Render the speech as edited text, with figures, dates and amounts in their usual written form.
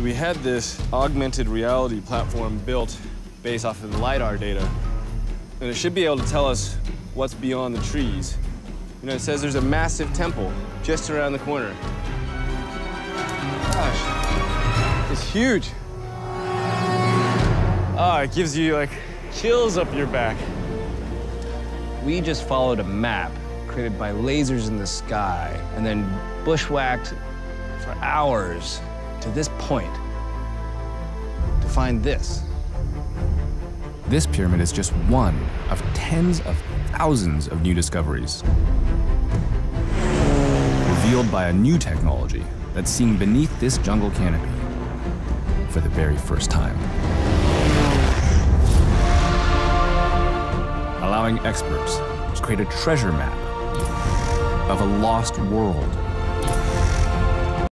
So we had this augmented reality platform built based off of the LiDAR data. And it should be able to tell us what's beyond the trees. You know, it says there's a massive temple just around the corner. Gosh, it's huge. Ah, it gives you, like, chills up your back. We just followed a map created by lasers in the sky and then bushwhacked for hours to this point to find this. This pyramid is just one of tens of thousands of new discoveries revealed by a new technology that's seen beneath this jungle canopy for the very first time, allowing experts to create a treasure map of a lost world